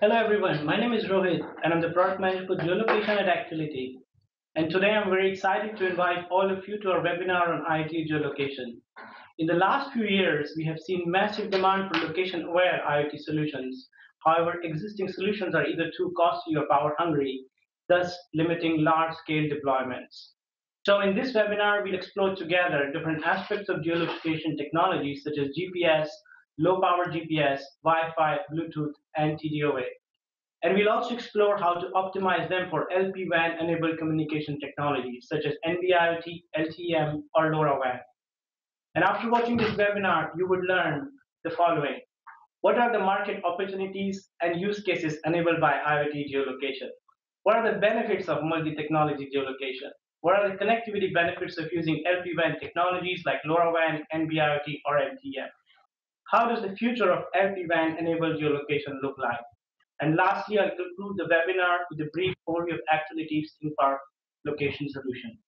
Hello everyone, my name is Rohit and I'm the product manager for geolocation at Actility. And today I'm very excited to invite all of you to our webinar on IoT geolocation. In the last few years, we have seen massive demand for location-aware IoT solutions. However, existing solutions are either too costly or power-hungry, thus limiting large-scale deployments. So in this webinar, we'll explore together different aspects of geolocation technologies such as GPS, low-power GPS, Wi-Fi, Bluetooth, and TDOA. And we'll also explore how to optimize them for LPWAN-enabled communication technologies such as NB-IoT, LTE-M, or LoRaWAN. And after watching this webinar, you would learn the following. What are the market opportunities and use cases enabled by IoT geolocation? What are the benefits of multi-technology geolocation? What are the connectivity benefits of using LPWAN technologies like LoRaWAN, NB-IoT, or LTE-M? How does the future of LPWAN-enabled geolocation look like? And lastly, I'll conclude the webinar with a brief overview of Actility's ThingPark Location solution.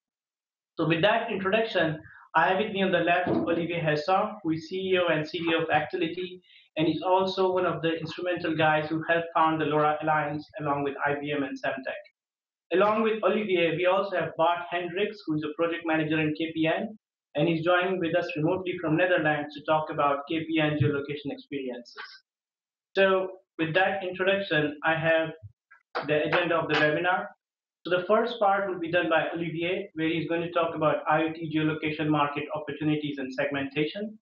So with that introduction, I have with me on the left Olivier Hersent, who is CEO and CTO of Actility, and he's also one of the instrumental guys who helped found the LoRa Alliance along with IBM and Semtech. Along with Olivier, we also have Bart Hendrickx, who is a project manager in KPN, and he's joining with us remotely from Netherlands to talk about KPN geolocation experiences. So with that introduction, I have the agenda of the webinar. So the first part will be done by Olivier, where he's going to talk about IoT geolocation market opportunities and segmentation.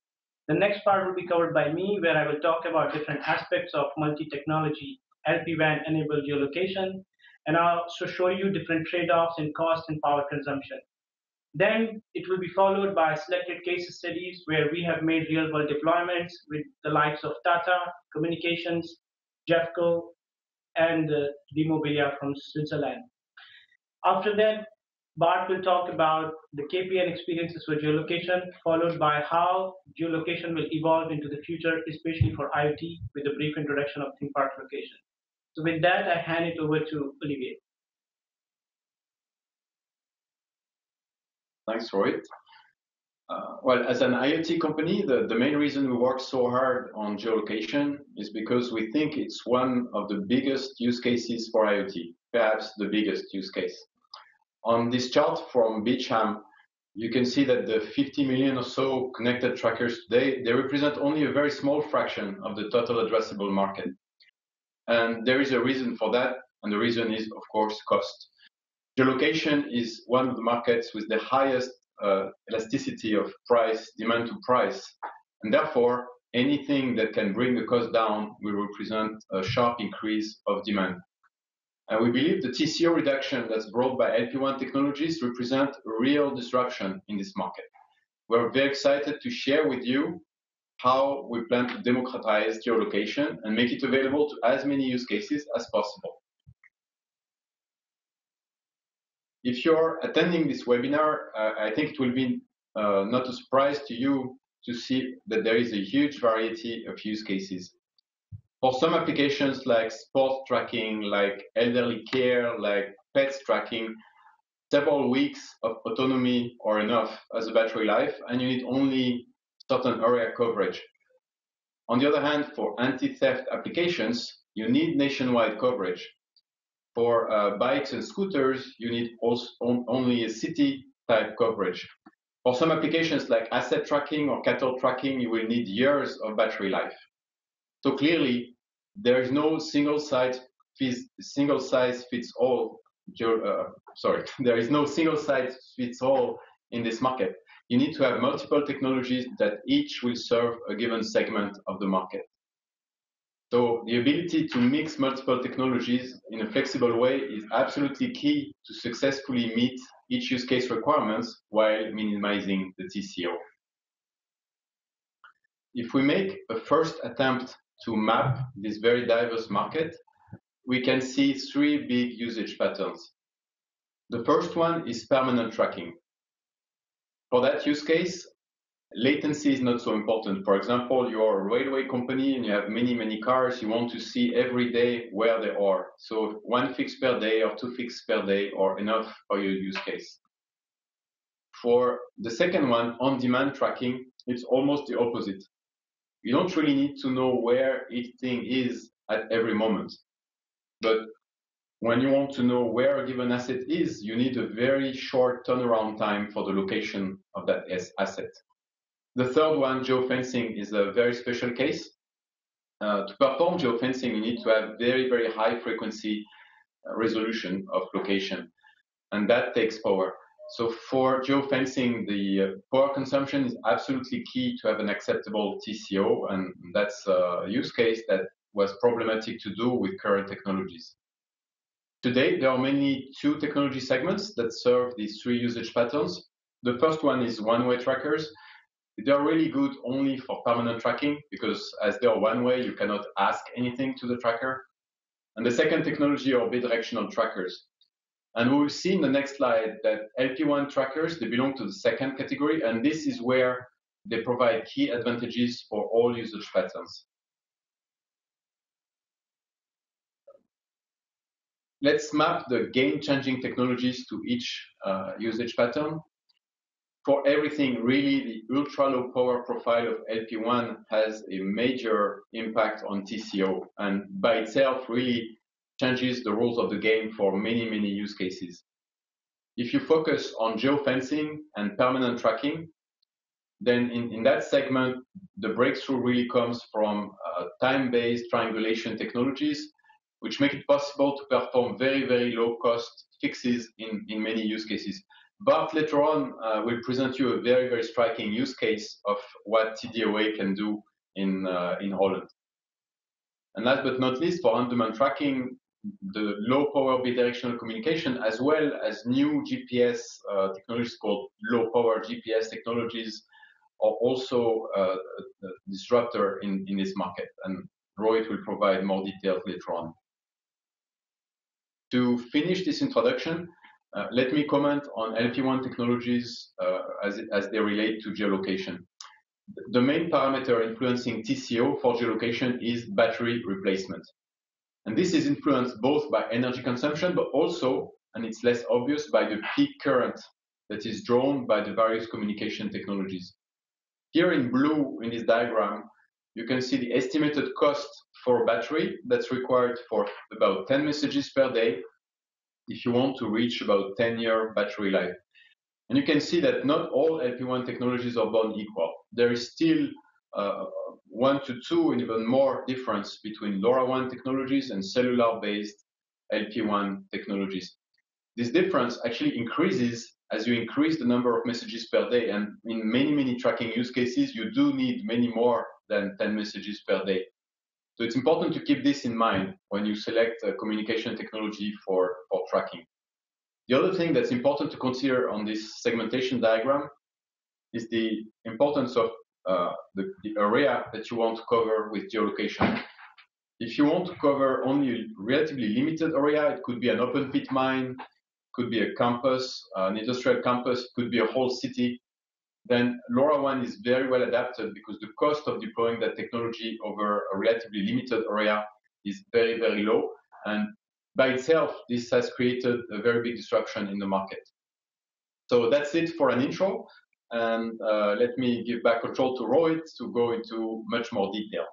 The next part will be covered by me, where I will talk about different aspects of multi-technology LPWAN-enabled geolocation, and I'll also show you different trade-offs in cost and power consumption. Then it will be followed by selected case studies where we have made real-world deployments with the likes of Tata Communications, Jafco, and Die Mobiliar from Switzerland. After that, Bart will talk about the KPN experiences for geolocation, followed by how geolocation will evolve into the future, especially for IoT, with a brief introduction of ThingPark Location. So with that, I hand it over to Olivier. Thanks, Rohit. Well, as an IoT company, the main reason we work so hard on geolocation is because we think it's one of the biggest use cases for IoT, perhaps the biggest use case. On this chart from Beachham, you can see that the 50 million or so connected trackers today, they represent only a very small fraction of the total addressable market. And there is a reason for that, and the reason is, of course, cost. Geolocation is one of the markets with the highest elasticity of price, demand to price, and therefore anything that can bring the cost down will represent a sharp increase of demand. And we believe the TCO reduction that's brought by LPWAN technologies represent a real disruption in this market. We're very excited to share with you how we plan to democratize geolocation and make it available to as many use cases as possible. If you're attending this webinar, I think it will be not a surprise to you to see that there is a huge variety of use cases. For some applications like sports tracking, like elderly care, like pets tracking, several weeks of autonomy are enough as a battery life, and you need only certain area coverage. On the other hand, for anti-theft applications, you need nationwide coverage. For bikes and scooters, you need also only a city-type coverage. For some applications like asset tracking or cattle tracking, you will need years of battery life. So clearly, there is no single size fits all. There is no single size fits all in this market. You need to have multiple technologies that each will serve a given segment of the market. So the ability to mix multiple technologies in a flexible way is absolutely key to successfully meet each use case requirements while minimizing the TCO. If we make a first attempt to map this very diverse market, we can see three big usage patterns. The first one is permanent tracking. For that use case, latency is not so important. For example, you're a railway company and you have many, many cars. You want to see every day where they are. So one fix per day or two fixes per day are enough for your use case. For the second one, on-demand tracking, it's almost the opposite. You don't really need to know where each thing is at every moment. But when you want to know where a given asset is, you need a very short turnaround time for the location of that asset. The third one, geofencing, is a very special case. To perform geofencing, you need to have very, very high frequency resolution of location, and that takes power. So for geofencing, the power consumption is absolutely key to have an acceptable TCO, and that's a use case that was problematic to do with current technologies. Today, there are mainly two technology segments that serve these three usage patterns. The first one is one-way trackers. They are really good only for permanent tracking because as they are one-way, you cannot ask anything to the tracker. And the second technology are bidirectional trackers. And we will see in the next slide that LPWAN trackers, they belong to the second category, and this is where they provide key advantages for all usage patterns. Let's map the game-changing technologies to each usage pattern. For everything, really, the ultra-low power profile of LPWAN has a major impact on TCO, and by itself, really, changes the rules of the game for many, many use cases. If you focus on geofencing and permanent tracking, then in that segment, the breakthrough really comes from time-based triangulation technologies, which make it possible to perform very, very low-cost fixes in many use cases. Bart later on will present you a very, very striking use case of what TDOA can do in Holland. And last but not least, for on-demand tracking, the low-power bidirectional communication, as well as new GPS technologies called low-power GPS technologies, are also a disruptor in this market. And Rohit will provide more details later on. To finish this introduction, let me comment on LPWAN technologies as they relate to geolocation. The main parameter influencing TCO for geolocation is battery replacement. And this is influenced both by energy consumption, but also, and it's less obvious, by the peak current that is drawn by the various communication technologies. Here in blue in this diagram, you can see the estimated cost for a battery that's required for about 10 messages per day if you want to reach about 10-year battery life. And you can see that not all LPWAN technologies are born equal. There is still 1 to 2 and even more difference between LoRaWAN technologies and cellular-based LPWAN technologies. This difference actually increases as you increase the number of messages per day. And in many, many tracking use cases, you do need many more than 10 messages per day. So it's important to keep this in mind when you select a communication technology for tracking. The other thing that's important to consider on this segmentation diagram is the importance of the area that you want to cover with geolocation. If you want to cover only a relatively limited area, it could be an open pit mine, could be a campus, an industrial campus, could be a whole city, then LoRaWAN is very well adapted because the cost of deploying that technology over a relatively limited area is very, very low. And by itself, this has created a very big disruption in the market. So that's it for an intro. And let me give back control to Rohit to go into much more detail.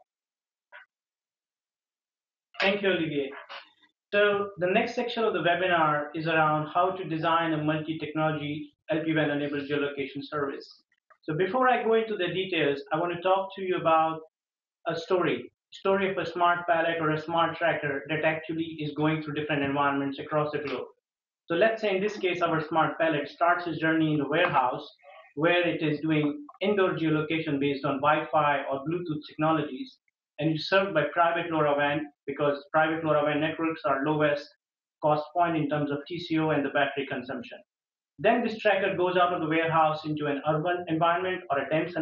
Thank you, Olivier. So the next section of the webinar is around how to design a multi-technology LPWAN-enabled geolocation service. So before I go into the details, I want to talk to you about a story of a smart pallet or a smart tracker that actually is going through different environments across the globe. So let's say in this case, our smart pallet starts its journey in the warehouse where it is doing indoor geolocation based on Wi-Fi or Bluetooth technologies, and it's served by private LoRaWAN because private LoRaWAN networks are lowest cost point in terms of TCO and the battery consumption. Then this tracker goes out of the warehouse into an urban environment or a dense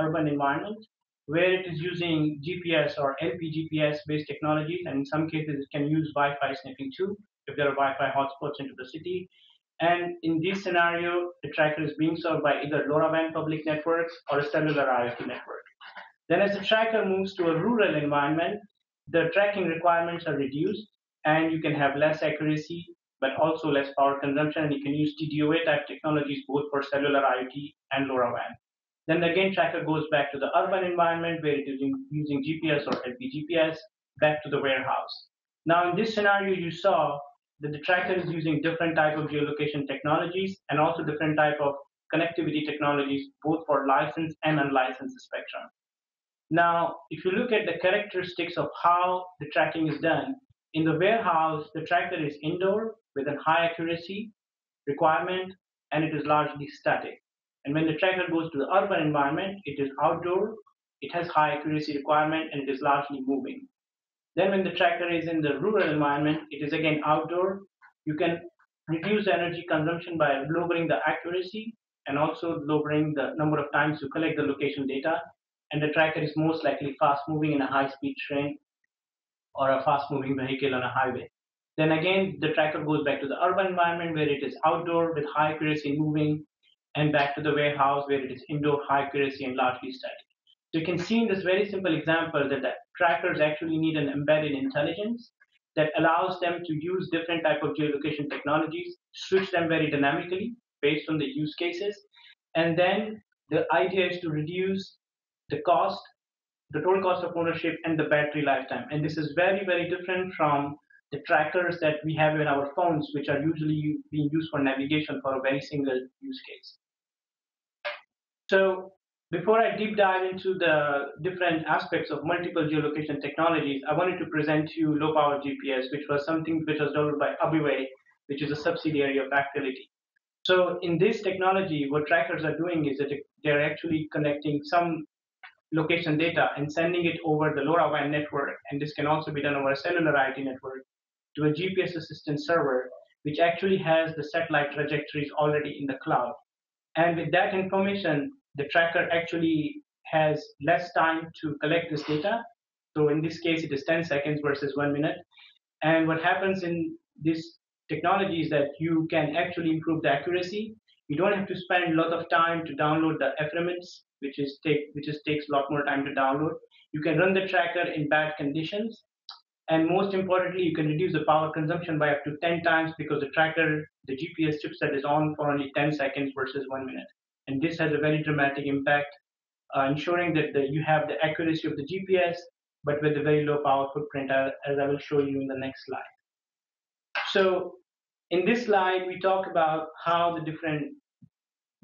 urban environment where it is using GPS or LPGPS based technologies, and in some cases it can use Wi-Fi sniffing too if there are Wi-Fi hotspots into the city. And in this scenario, the tracker is being served by either LoRaWAN public networks or a cellular IoT network. Then as the tracker moves to a rural environment, the tracking requirements are reduced and you can have less accuracy but also less power consumption, and you can use TDOA type technologies both for cellular IoT and LoRaWAN. Then again, tracker goes back to the urban environment where it is using GPS or LPGPS back to the warehouse. Now, in this scenario, you saw that the tracker is using different type of geolocation technologies and also different type of connectivity technologies, both for licensed and unlicensed spectrum. Now, if you look at the characteristics of how the tracking is done, in the warehouse, the tracker is indoor with a high accuracy requirement, and it is largely static. And when the tracker goes to the urban environment, it is outdoor, it has high accuracy requirement, and it is largely moving. Then when the tracker is in the rural environment, it is again outdoor. You can reduce energy consumption by lowering the accuracy and also lowering the number of times you collect the location data. And the tracker is most likely fast moving in a high speed train or a fast moving vehicle on a highway. Then again, the tracker goes back to the urban environment where it is outdoor with high accuracy moving, and back to the warehouse where it is indoor, high accuracy, and largely static. So you can see in this very simple example that the trackers actually need an embedded intelligence that allows them to use different type of geolocation technologies, switch them very dynamically based on the use cases. And then the idea is to reduce the cost, the total cost of ownership, and the battery lifetime. And this is very, very different from the trackers that we have in our phones, which are usually being used for navigation for a very single use case. So, before I deep dive into the different aspects of multiple geolocation technologies, I wanted to present to you low-power GPS, which was something which was developed by Abeeway, which is a subsidiary of Actility. So in this technology, what trackers are doing is that they're actually connecting some location data and sending it over the LoRaWAN network, and this can also be done over a cellular IoT network, to a GPS-assistant server, which actually has the satellite trajectories already in the cloud. And with that information, the tracker actually has less time to collect this data. So in this case, it is 10 seconds versus 1 minute. And what happens in this technology is that you can actually improve the accuracy. You don't have to spend a lot of time to download the ephemeris, which takes a lot more time to download. You can run the tracker in bad conditions. And most importantly, you can reduce the power consumption by up to 10 times because the tracker, the GPS chipset is on for only 10 seconds versus 1 minute. And this has a very dramatic impact, ensuring that you have the accuracy of the GPS, but with a very low power footprint, as I will show you in the next slide. So in this slide, we talk about how the different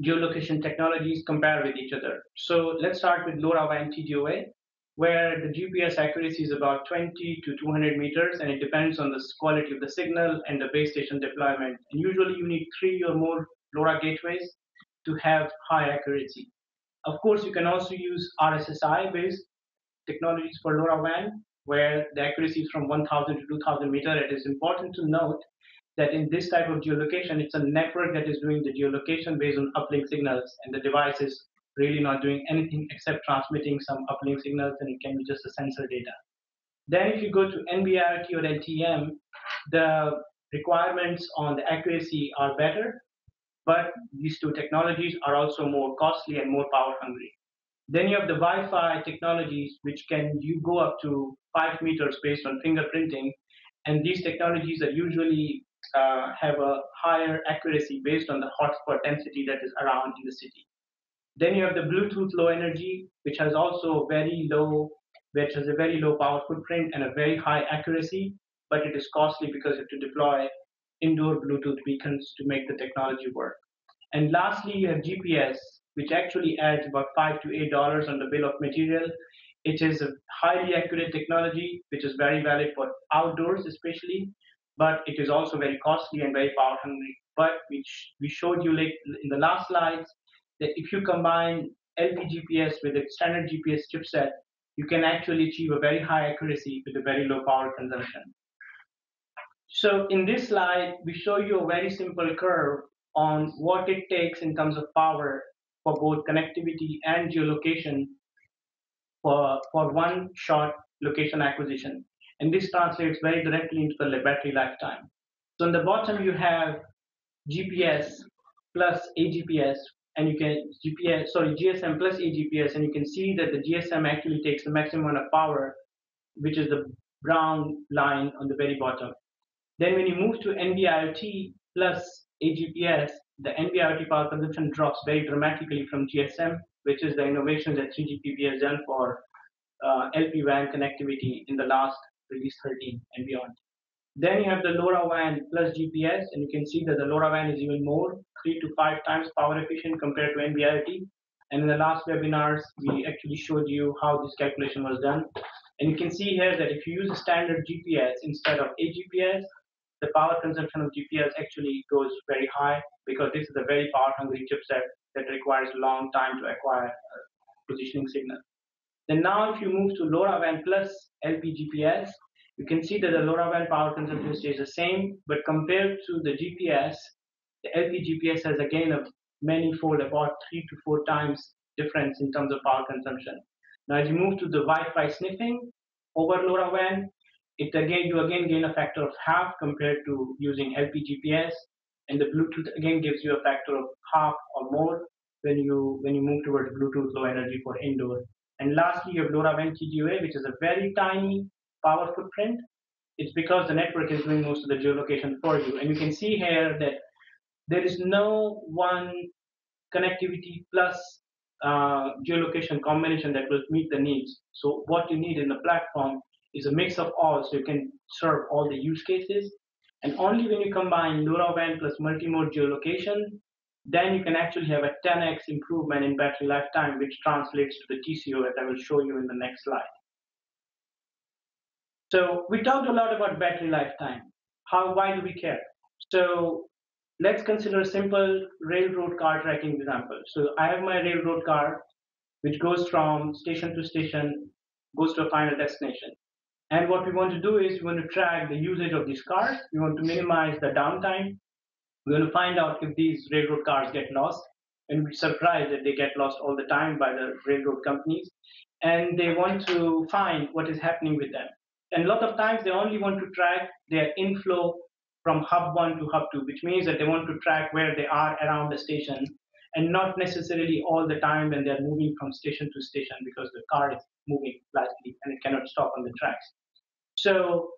geolocation technologies compare with each other. So let's start with LoRaWAN TDOA, where the GPS accuracy is about 20 to 200 meters, and it depends on the quality of the signal and the base station deployment. And usually you need 3 or more LoRa gateways to have high accuracy. Of course, you can also use RSSI-based technologies for LoRaWAN, where the accuracy is from 1,000 to 2,000 meters. It is important to note that in this type of geolocation, it's a network that is doing the geolocation based on uplink signals, and the device is really not doing anything except transmitting some uplink signals, and it can be just a sensor data. Then if you go to NB-IoT or LTE-M, the requirements on the accuracy are better, but these two technologies are also more costly and more power hungry. Then you have the Wi-Fi technologies, which can go up to 5 meters based on fingerprinting. And these technologies that usually have a higher accuracy based on the hotspot density that is around in the city. Then you have the Bluetooth low energy, which has a very low power footprint and a very high accuracy, but it is costly because you have to deploy indoor Bluetooth beacons to make the technology work. And lastly, you have GPS, which actually adds about $5 to $8 on the bill of material. It is a highly accurate technology, which is very valid for outdoors especially, but it is also very costly and very power hungry. But we showed you in the last slides that if you combine LPGPS with a standard GPS chipset, you can actually achieve a very high accuracy with a very low power consumption. So in this slide, we show you a very simple curve on what it takes in terms of power for both connectivity and geolocation for one-shot location acquisition. And this translates very directly into the battery lifetime. So on the bottom, you have GPS plus AGPS, and you can GSM plus AGPS, and you can see that the GSM actually takes the maximum amount of power, which is the brown line on the very bottom. Then when you move to NB-IoT plus AGPS, the NB-IoT power consumption drops very dramatically from GSM, which is the innovation that 3GPP has done for LPWAN connectivity in the last release 13 and beyond. Then you have the LoRaWAN plus GPS, and you can see that the LoRaWAN is even more 3 to 5 times power efficient compared to NB-IoT. And in the last webinars, we actually showed you how this calculation was done. And you can see here that if you use a standard GPS instead of AGPS, the power consumption of GPS actually goes very high because this is a very power-hungry chipset that requires a long time to acquire a positioning signal. Then now if you move to LoRaWAN plus LPGPS, you can see that the LoRaWAN power consumption stays the same, but compared to the GPS, the LPGPS has again a manifold, about 3 to 4 times difference in terms of power consumption. Now as you move to the Wi-Fi sniffing over LoRaWAN, it again, you again gain a factor of 1/2 compared to using LPGPS, and the Bluetooth again gives you a factor of 1/2 or more when you move towards Bluetooth low energy for indoor. And lastly, you have LoRaWAN TDOA, which is a very tiny power footprint. It's because the network is doing most of the geolocation for you. And you can see here that there is no one connectivity plus geolocation combination that will meet the needs. So what you need in the platform is a mix of all, so you can serve all the use cases. And only when you combine LoRaWAN plus multi-mode geolocation, then you can actually have a 10x improvement in battery lifetime, which translates to the TCO that I will show you in the next slide. So we talked a lot about battery lifetime. Why do we care? So let's consider a simple railroad car tracking example. So I have my railroad car, which goes from station to station, goes to a final destination. And what we want to do is we want to track the usage of these cars. We want to minimize the downtime. We want to find out if these railroad cars get lost. And we're surprised that they get lost all the time by the railroad companies. And they want to find what is happening with them. And a lot of times they only want to track their inflow from hub 1 to hub 2, which means that they want to track where they are around the station and not necessarily all the time when they're moving from station to station because the car is moving lightly and it cannot stop on the tracks. So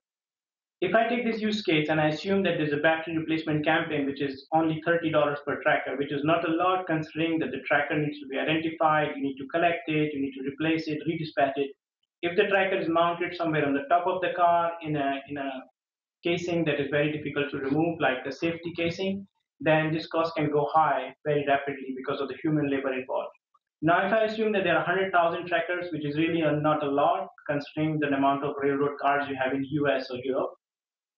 if I take this use case and I assume that there's a battery replacement campaign, which is only $30 per tracker, which is not a lot considering that the tracker needs to be identified, you need to collect it, you need to replace it, redispatch it. If the tracker is mounted somewhere on the top of the car in a casing that is very difficult to remove, like the safety casing, then this cost can go high very rapidly because of the human labor involved. Now, if I assume that there are 100,000 trackers, which is really not a lot, considering the amount of railroad cars you have in US or Europe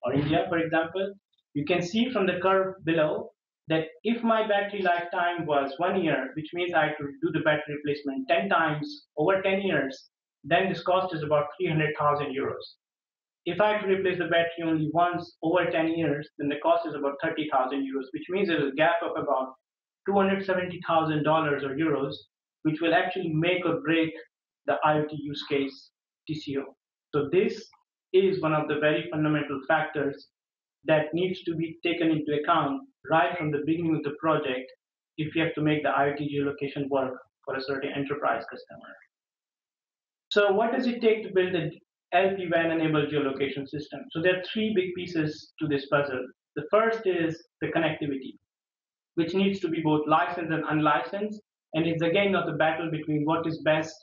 or India, for example, you can see from the curve below that if my battery lifetime was 1 year, which means I had to do the battery replacement 10 times over 10 years, then this cost is about 300,000 euros. If I had to replace the battery only once over 10 years, then the cost is about 30,000 euros, which means there's a gap of about $270,000 or euros, which will actually make or break the IoT use case TCO. So this is one of the very fundamental factors that needs to be taken into account right from the beginning of the project if you have to make the IoT geolocation work for a certain enterprise customer. So what does it take to build a LPWAN-enabled geolocation system? So there are 3 big pieces to this puzzle. The first is the connectivity, which needs to be both licensed and unlicensed. And it's again not the battle between what is best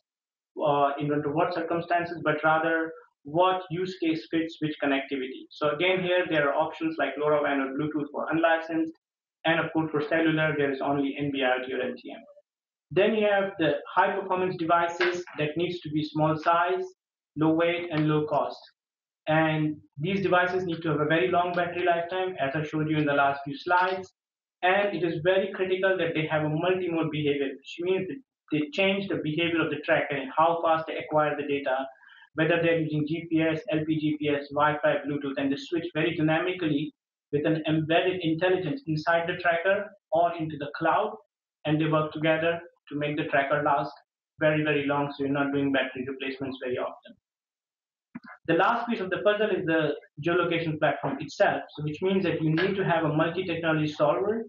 under what circumstances, but rather what use case fits which connectivity. So again, here there are options like LoRaWAN or Bluetooth for unlicensed, and of course for cellular, there is only NB-IoT or LTE-M. Then you have the high-performance devices that needs to be small size, low weight, and low cost. And these devices need to have a very long battery lifetime, as I showed you in the last few slides. And it is very critical that they have a multi-mode behavior, which means that they change the behavior of the tracker and how fast they acquire the data, whether they're using GPS, LPGPS, Wi-Fi, Bluetooth, and they switch very dynamically with an embedded intelligence inside the tracker or into the cloud, and they work together to make the tracker last very, very long, so you're not doing battery replacements very often. The last piece of the puzzle is the geolocation platform itself, so which means that you need to have a multi-technology solver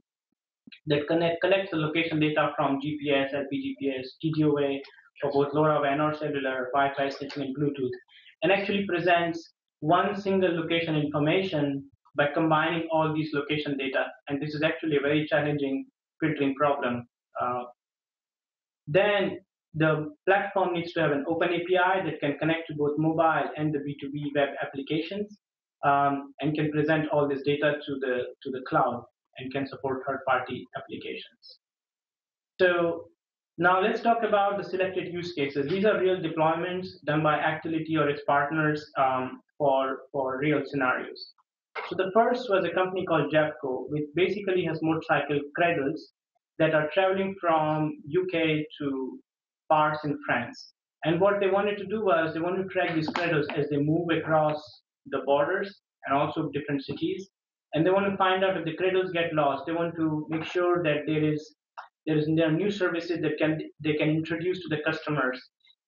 that collects the location data from GPS, LPGPS, TDOA, for both LoRaWAN or cellular, Wi-Fi, sniffing, and Bluetooth, and actually presents one single location information by combining all these location data. And this is actually a very challenging filtering problem. Then The platform needs to have an open API that can connect to both mobile and the B2B web applications, and can present all this data to the cloud and can support third-party applications. So now let's talk about the selected use cases. These are real deployments done by Actility or its partners for real scenarios. So the first was a company called Jafco, which basically has motorcycle cradles that are traveling from UK to parts in France. And what they wanted to do was they wanted to track these cradles as they move across the borders and also different cities. And they want to find out if the cradles get lost. They want to make sure that there are new services that they can introduce to the customers.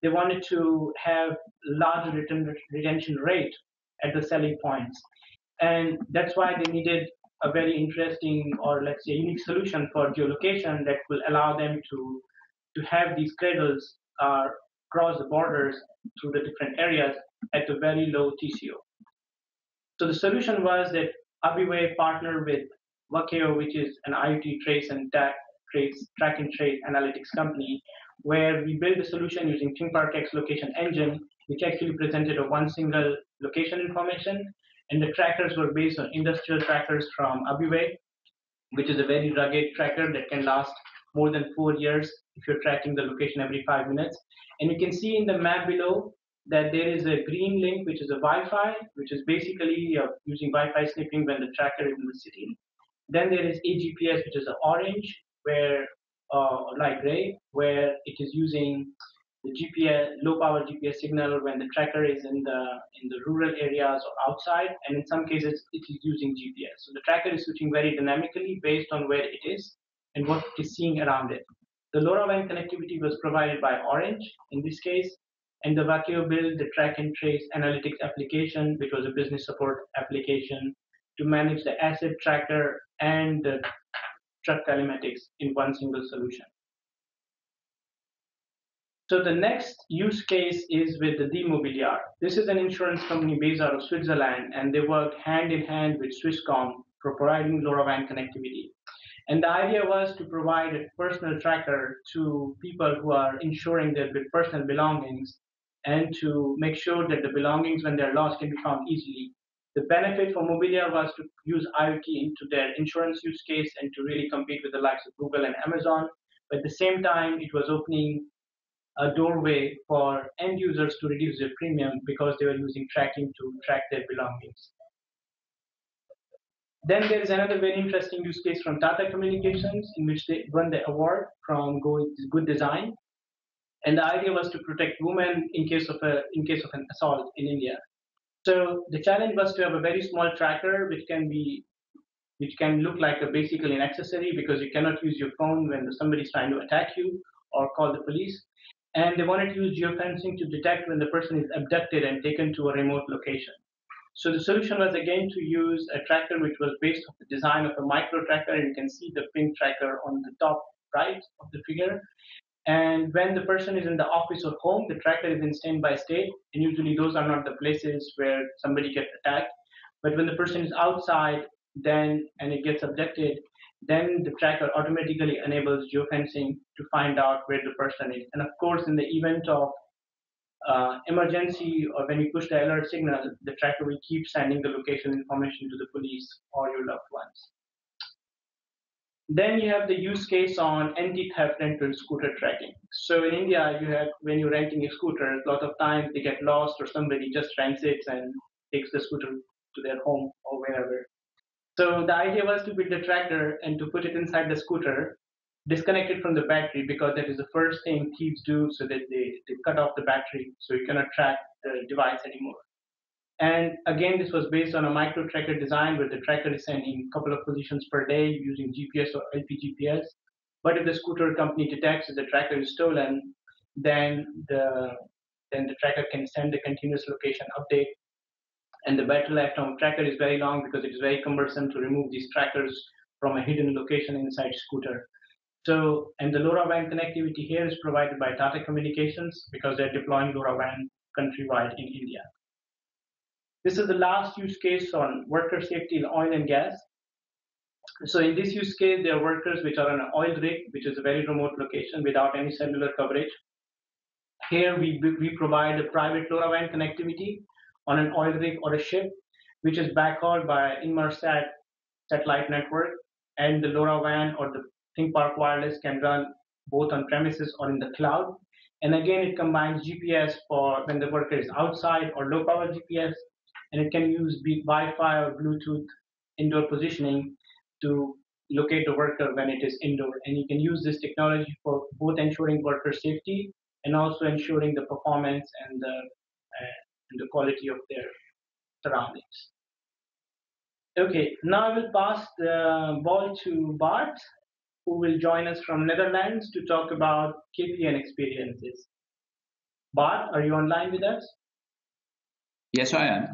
They wanted to have larger retention rate at the selling points. And that's why they needed a very interesting, or let's say unique solution for geolocation that will allow them to have these cradles cross the borders through the different areas at a very low TCO. So the solution was that Abeeway partnered with Jafco, which is an IoT track and trace analytics company, where we built a solution using ThingPark's location engine, which actually presented a one single location information. And the trackers were based on industrial trackers from Abeeway, which is a very rugged tracker that can last more than 4 years if you're tracking the location every 5 minutes. And you can see in the map below that there is a green link, which is a Wi-Fi, which is basically using Wi-Fi sniffing when the tracker is in the city. Then there is AGPS, which is an orange, where light gray, where it is using the GPS, low-power GPS signal when the tracker is in the rural areas or outside, and in some cases it is using GPS. So the tracker is switching very dynamically based on where it is and what it is seeing around it. The LoRaWAN connectivity was provided by orange in this case, and the Jafco built the track and trace analytics application, which was a business support application to manage the asset tracker and the truck telematics in one single solution. So the next use case is with the Die Mobiliar. This is an insurance company based out of Switzerland, and they work hand in hand with Swisscom for providing LoRaWAN connectivity. And the idea was to provide a personal tracker to people who are insuring their personal belongings, and to make sure that the belongings, when they're lost, can be found easily. The benefit for Mobiliar was to use IoT into their insurance use case and to really compete with the likes of Google and Amazon. But at the same time, it was opening a doorway for end users to reduce their premium because they were using tracking to track their belongings. Then there's another very interesting use case from Tata Communications, in which they won the award from Good Design. And the idea was to protect women in case of an assault in India. So the challenge was to have a very small tracker which can look like basically an accessory, because you cannot use your phone when somebody's trying to attack you or call the police. And they wanted to use geofencing to detect when the person is abducted and taken to a remote location. So the solution was again to use a tracker which was based on the design of a micro tracker, and you can see the pink tracker on the top right of the figure. And when the person is in the office or home, the tracker is in state by state, and usually those are not the places where somebody gets attacked. But when the person is outside and it gets abducted, then the tracker automatically enables geofencing to find out where the person is. And of course, in the event of emergency, or when you push the alert signal, the tracker will keep sending the location information to the police or your loved ones. Then you have the use case on anti-theft rental scooter tracking. So in India, when you're renting a scooter, a lot of times they get lost, or somebody just rents it and takes the scooter to their home or wherever. So the idea was to build a tracker and to put it inside the scooter, disconnect it from the battery, because that is the first thing thieves do, so that they cut off the battery, so you cannot track the device anymore. And again, this was based on a micro tracker design, where the tracker is sending a couple of positions per day using GPS or LPGPS. But if the scooter company detects that the tracker is stolen, then the tracker can send a continuous location update. And the battery lifetime of tracker is very long, because it is very cumbersome to remove these trackers from a hidden location inside scooter. So, and the LoRaWAN connectivity here is provided by Tata Communications, because they're deploying LoRaWAN countrywide in India. This is the last use case on worker safety in oil and gas. So in this use case, there are workers which are on an oil rig, which is a very remote location without any cellular coverage. Here we provide a private LoRaWAN connectivity on an oil rig or a ship, which is backhauled by Inmarsat satellite network, and the LoRaWAN or the ThingPark Wireless can run both on premises or in the cloud. And again, it combines GPS for when the worker is outside or low power GPS, and it can use Wi-Fi or Bluetooth indoor positioning to locate the worker when it is indoor. And you can use this technology for both ensuring worker safety and also ensuring the performance and the quality of their surroundings. Okay, now I will pass the ball to Bart, who will join us from Netherlands to talk about KPN experiences. Bart, are you online with us? Yes, I am.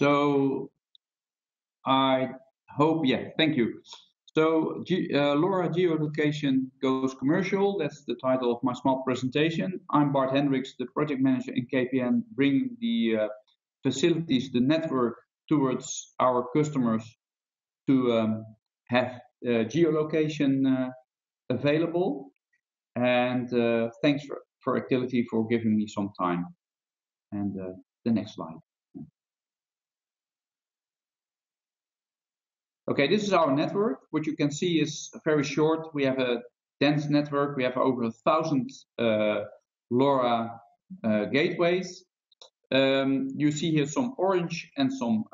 So I hope, yeah, thank you. So LoRa Geolocation Goes Commercial, that's the title of my small presentation. I'm Bart Hendrickx, the project manager in KPN, bringing the facilities, the network towards our customers to have geolocation available. And thanks for Actility for giving me some time. And the next slide. Okay, this is our network. What you can see is very short. We have a dense network. We have over 1,000 LoRa gateways. You see here some orange and some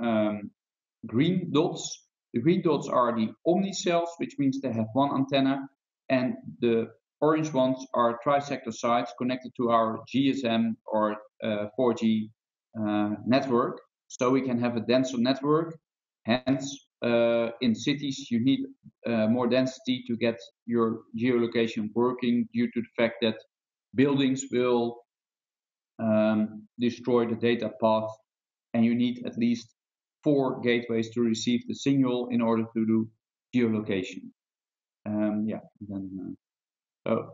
green dots. The green dots are the omnicells, which means they have one antenna, and the orange ones are trisector sites connected to our GSM or 4G network. So we can have a denser network. Hence, in cities, you need more density to get your geolocation working due to the fact that buildings will destroy the data path, and you need at least 4 gateways to receive the signal in order to do geolocation. So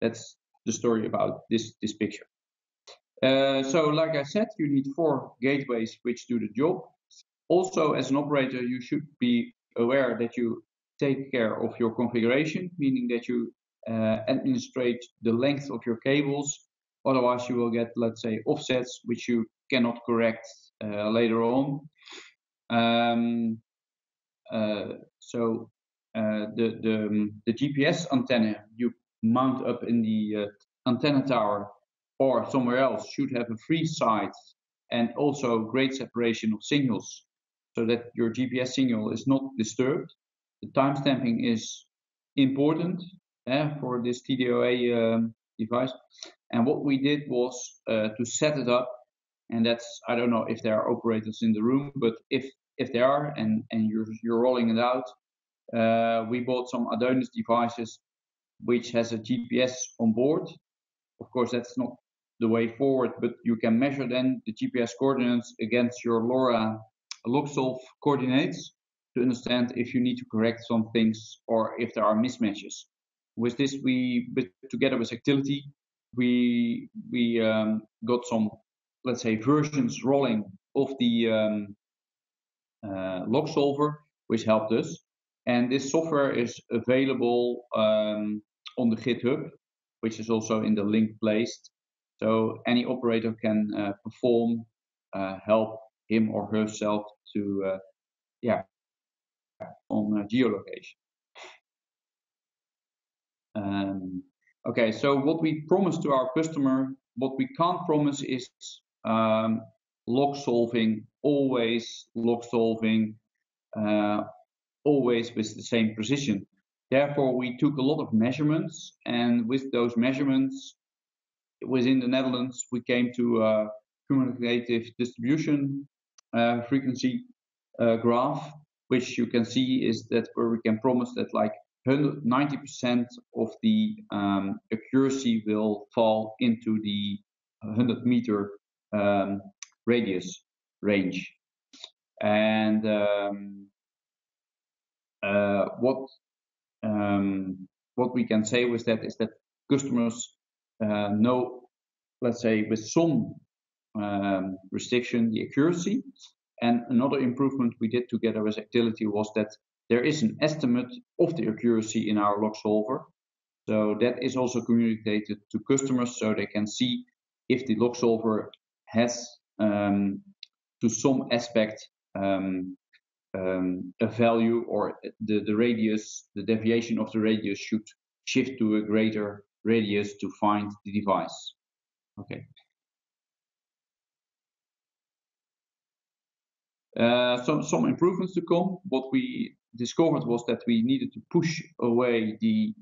that's the story about this picture. So like I said, you need 4 gateways which do the job. Also, as an operator, you should be aware that you take care of your configuration, meaning that you administrate the length of your cables. Otherwise, you will get, let's say, offsets, which you cannot correct later on. The GPS antenna you mount up in the antenna tower or somewhere else should have a free side and also great separation of signals, so that your GPS signal is not disturbed. The timestamping is important for this TDOA device. And what we did was to set it up, and that's, I don't know if there are operators in the room, but if there are and you're rolling it out, we bought some Adonis devices which has a GPS on board. Of course, that's not the way forward, but you can measure then the GPS coordinates against your LoRa Luxolf coordinates to understand if you need to correct some things or if there are mismatches. With this, together with Actility, we got some, let's say, versions rolling of the log solver, which helped us. And this software is available on the GitHub, which is also in the link placed. So any operator can perform, help him or herself to, on geolocation. Okay, so what we promise to our customer, what we can't promise is log solving, always log solving, always with the same precision. Therefore, we took a lot of measurements, and with those measurements within the Netherlands, we came to a cumulative distribution frequency graph, which you can see is that where we can promise that like 90% of the accuracy will fall into the 100-meter radius range. And what we can say with that is that customers know, let's say, with some restriction, the accuracy. And another improvement we did together with Actility was that There is an estimate of the accuracy in our log solver. So that is also communicated to customers so they can see if the log solver has to some aspect a value, or the radius, the deviation of the radius should shift to a greater radius to find the device. Okay. Some improvements to come. What we discovered was that we needed to push away the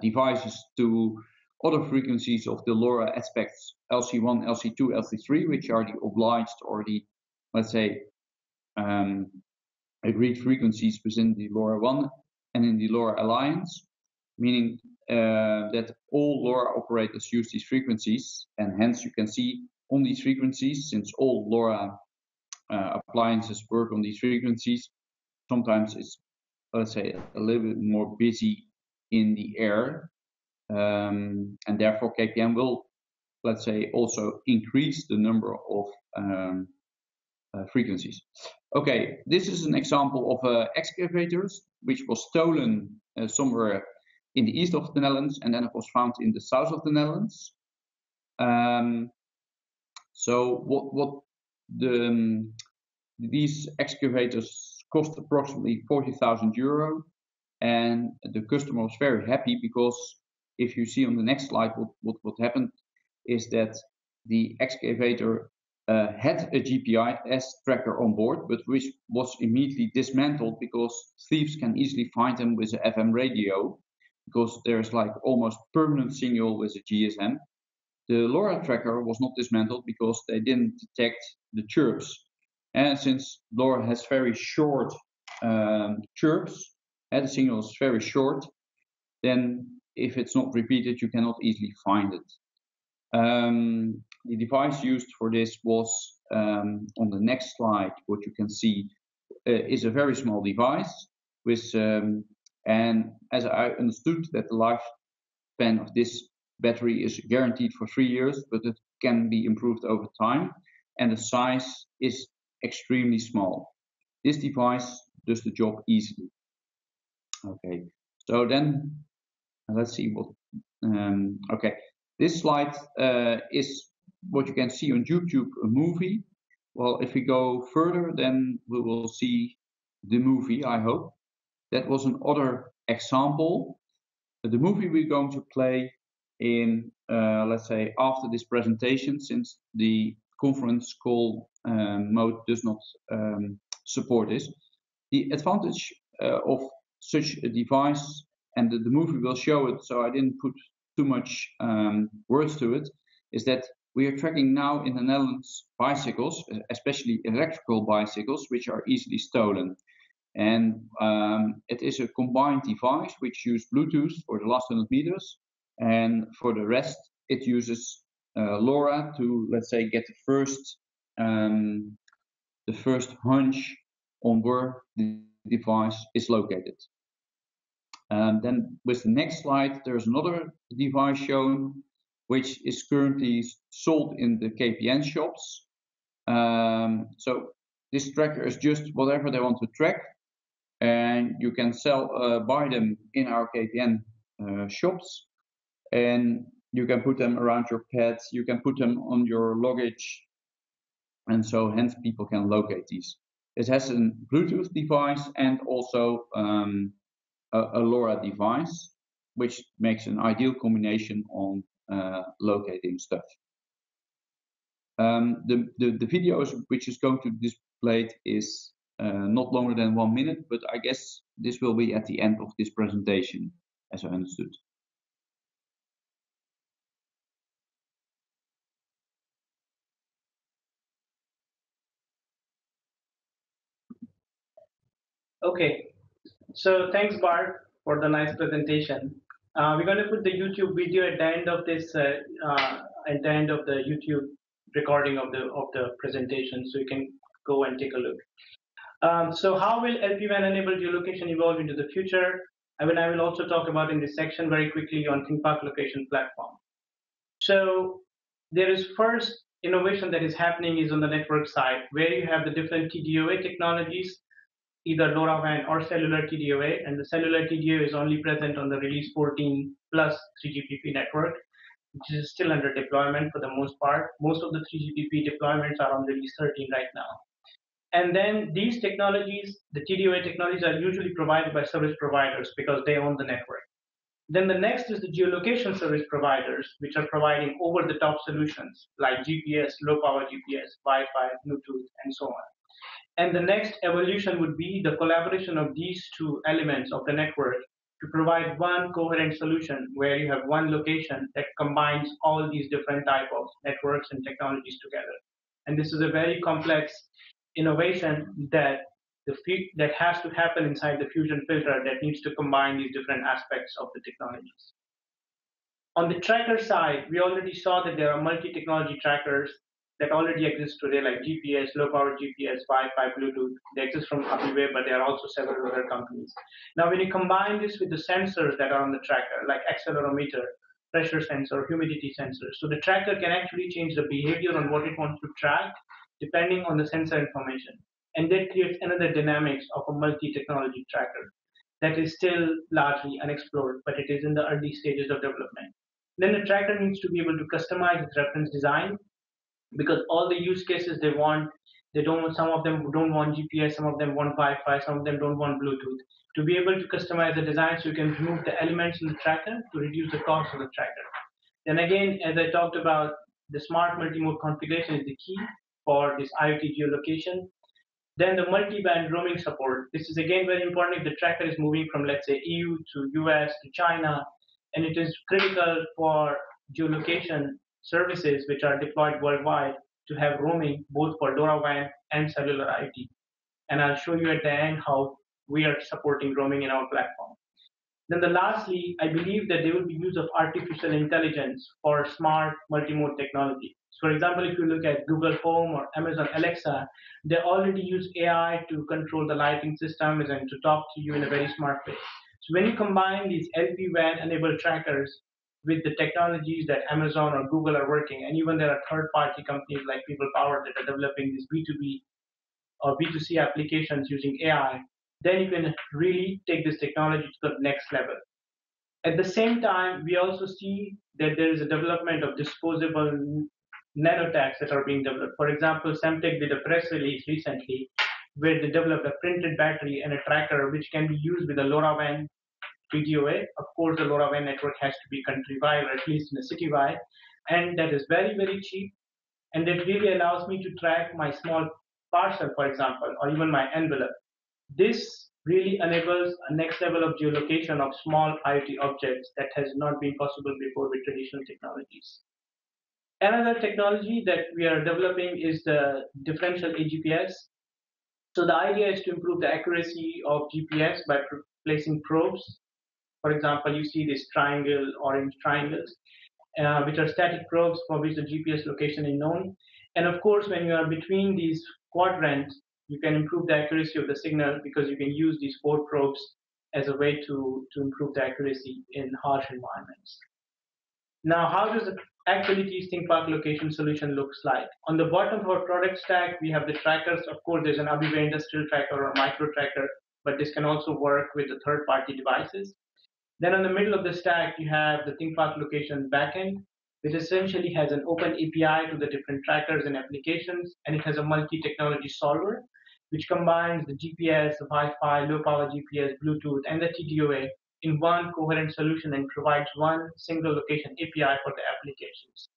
devices to other frequencies of the LoRa aspects, LC1, LC2, LC3, which are the obliged or the, let's say, agreed frequencies within the LoRaWAN and in the LoRa Alliance, meaning that all LoRa operators use these frequencies, and hence you can see on these frequencies, since all LoRa appliances work on these frequencies, sometimes it's, let's say, a little bit more busy in the air, and therefore KPN will, let's say, also increase the number of frequencies. Okay, this is an example of excavators, which was stolen somewhere in the east of the Netherlands, and then it was found in the south of the Netherlands. So what these excavators cost approximately €40,000, and the customer was very happy, because if you see on the next slide what happened is that the excavator had a GPS tracker on board, but which was immediately dismantled because thieves can easily find them with an FM radio, because there's like almost permanent signal with a GSM. The LoRa tracker was not dismantled because they didn't detect the chirps. And since LoRa has very short chirps, and the signal is very short, then if it's not repeated, you cannot easily find it. The device used for this was, on the next slide, what you can see is a very small device with, and as I understood that the lifespan of this battery is guaranteed for 3 years, but it can be improved over time, and the size is extremely small. This device does the job easily. Okay, so then let's see what, okay, this slide is what you can see on YouTube, a movie. Well, if we go further, then we will see the movie, I hope. That was another example. The movie we're going to play in, let's say, after this presentation, since the conference call mode does not support this. The advantage of such a device, and the movie will show it, so I didn't put too much words to it, is that we are tracking now in the Netherlands bicycles, especially electrical bicycles, which are easily stolen. And it is a combined device which uses Bluetooth for the last 100 meters, and for the rest it uses LoRa to, let's say, get the first hunch on where the device is located. Then with the next slide, there's another device shown, which is currently sold in the KPN shops. So this tracker is just whatever they want to track, and you can buy them in our KPN shops, and you can put them around your pets, you can put them on your luggage, and so hence people can locate these. It has a Bluetooth device and also a LoRa device, which makes an ideal combination on locating stuff. The video which is going to be displayed is not longer than 1 minute, but I guess this will be at the end of this presentation, as I understood. Okay, so thanks, Bart, for the nice presentation. We're going to put the YouTube video at the end of this, at the end of the YouTube recording of the presentation, so you can go and take a look. So how will LPWAN-enabled geolocation evolve into the future? I will also talk about in this section very quickly on ThingPark Location platform. So there is first innovation that is happening is on the network side, where you have the different TDOA technologies either LoRaWAN or cellular TDOA, and the cellular TDOA is only present on the release 14 plus 3GPP network, which is still under deployment for the most part. Most of the 3GPP deployments are on release 13 right now. And then these technologies, the TDOA technologies, are usually provided by service providers because they own the network. Then the next is the geolocation service providers, which are providing over-the-top solutions like GPS, low-power GPS, Wi-Fi, Bluetooth, and so on. And the next evolution would be the collaboration of these two elements of the network to provide one coherent solution where you have one location that combines all these different types of networks and technologies together. And this is a very complex innovation that has to happen inside the fusion filter that needs to combine these different aspects of the technologies. On the tracker side, we already saw that there are multi-technology trackers that already exist today, like GPS, low-power GPS, Wi-Fi, Bluetooth. They exist from Abeeway, but there are also several other companies. Now, when you combine this with the sensors that are on the tracker, like accelerometer, pressure sensor, humidity sensor, so the tracker can actually change the behavior on what it wants to track depending on the sensor information. And that creates another dynamics of a multi-technology tracker that is still largely unexplored, but it is in the early stages of development. Then the tracker needs to be able to customize its reference design, because all the use cases they want, some of them don't want GPS, some of them want Wi-Fi, some of them don't want Bluetooth. To be able to customize the design so you can remove the elements in the tracker to reduce the cost of the tracker. Then again, as I talked about, the smart multi-mode configuration is the key for this IoT geolocation. Then the multi-band roaming support. This is again very important if the tracker is moving from, let's say, EU to US to China, and it is critical for geolocation services which are deployed worldwide to have roaming both for LoRaWAN and cellular IoT. And I'll show you at the end how we are supporting roaming in our platform. Then lastly, I believe that there will be use of artificial intelligence for smart multi-mode technology. For example, if you look at Google Home or Amazon Alexa, they already use AI to control the lighting systems and to talk to you in a very smart way. So when you combine these LPWAN-enabled trackers with the technologies that Amazon or Google are working, and even there are third-party companies like People Power that are developing these B2B or B2C applications using AI, then you can really take this technology to the next level. At the same time, we also see that there is a development of disposable nanotechs that are being developed. For example, Semtech did a press release recently where they developed a printed battery and a tracker which can be used with a LoRaWAN TDOA. Of course, the LoRaWAN network has to be countrywide or at least in a citywide, and that is very, very cheap, and that really allows me to track my small parcel, for example, or even my envelope. This really enables a next level of geolocation of small IoT objects that has not been possible before with traditional technologies. Another technology that we are developing is the differential AGPS. So the idea is to improve the accuracy of GPS by placing probes. For example, you see these triangle, orange triangles, which are static probes for which the GPS location is known. And of course, when you are between these quadrants, you can improve the accuracy of the signal because you can use these four probes as a way to improve the accuracy in harsh environments. Now, how does the Actility ThingPark Location solution looks like? On the bottom of our product stack, we have the trackers. Of course, there's an Abeeway industrial tracker or micro tracker, but this can also work with the third-party devices. Then on the middle of the stack, you have the ThingPark Location backend, which essentially has an open API to the different trackers and applications, and it has a multi-technology solver, which combines the GPS, the Wi-Fi, low-power GPS, Bluetooth, and the TDOA in one coherent solution and provides one single location API for the applications.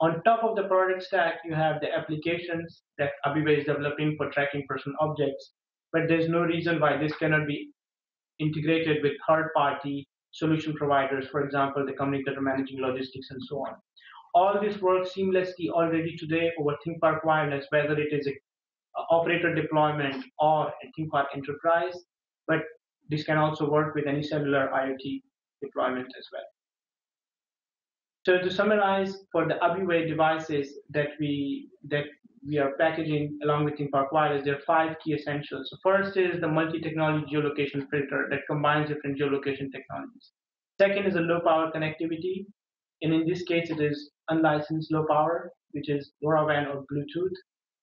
On top of the product stack, you have the applications that Abeeway is developing for tracking personal objects, but there's no reason why this cannot be integrated with third-party solution providers, for example, the companies that are managing logistics and so on. All this works seamlessly already today over ThingPark Wireless, whether it is an operator deployment or a ThingPark Enterprise, but this can also work with any cellular IoT deployment as well. So to summarize, for the Abeeway devices that we are packaging along with ThingPark Wireless, there are five key essentials. So first is the multi-technology geolocation filter that combines different geolocation technologies. Second is a low-power connectivity, and in this case, it is unlicensed low-power, which is LoRaWAN or Bluetooth.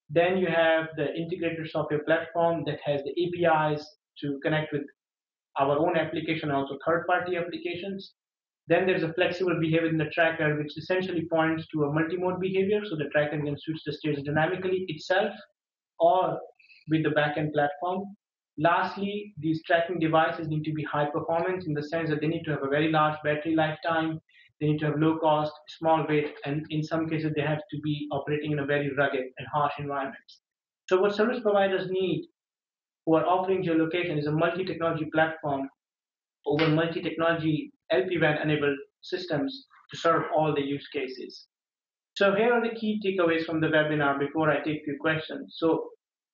Then you have the integrated software platform that has the APIs to connect with our own application and also third-party applications. Then there's a flexible behavior in the tracker, which essentially points to a multi-mode behavior. So the tracker can switch the states dynamically itself or with the backend platform. Lastly, these tracking devices need to be high performance in the sense that they need to have a very large battery lifetime. They need to have low cost, small weight, and in some cases, they have to be operating in a very rugged and harsh environment. So what service providers need who are offering geolocation is a multi-technology platform over multi-technology LPWAN-enabled systems to serve all the use cases. So here are the key takeaways from the webinar before I take a few questions. So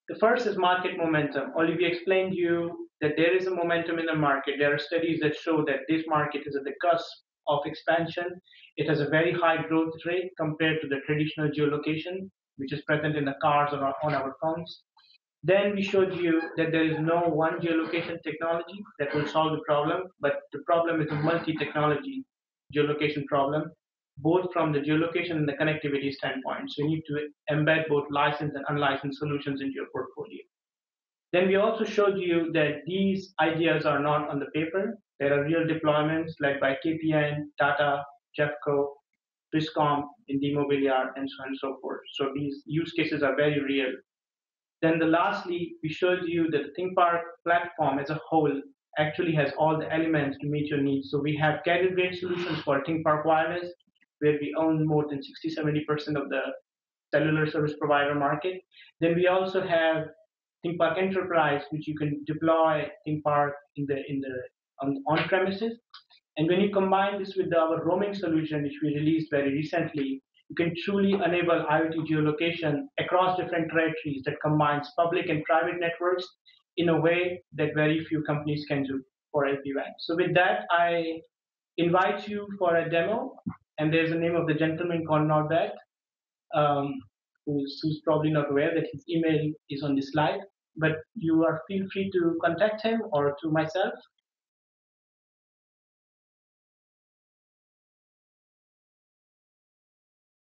the first is market momentum. Olivier explained to you that there is a momentum in the market. There are studies that show that this market is at the cusp of expansion. It has a very high growth rate compared to the traditional geolocation, which is present in the cars or on our phones. Then we showed you that there is no one geolocation technology that will solve the problem, but the problem is a multi-technology geolocation problem, both from the geolocation and the connectivity standpoint. So you need to embed both licensed and unlicensed solutions into your portfolio. Then we also showed you that these ideas are not on the paper. There are real deployments led by KPN, Tata, Jafco, Swisscom, and Die Mobiliar, and so on and so forth. So these use cases are very real. Then lastly, we showed you that the ThingPark platform as a whole actually has all the elements to meet your needs. So we have carrier-grade solutions for ThingPark Wireless, where we own more than 60–70% of the cellular service provider market. Then we also have ThingPark Enterprise, which you can deploy ThingPark on premises. And when you combine this with our roaming solution, which we released very recently, you can truly enable IoT geolocation across different territories that combines public and private networks in a way that very few companies can do for LPWAN. So with that, I invite you for a demo. And there's the name of the gentleman called Norbert, who's probably not aware that his email is on this slide. But you are feel free to contact him or to myself.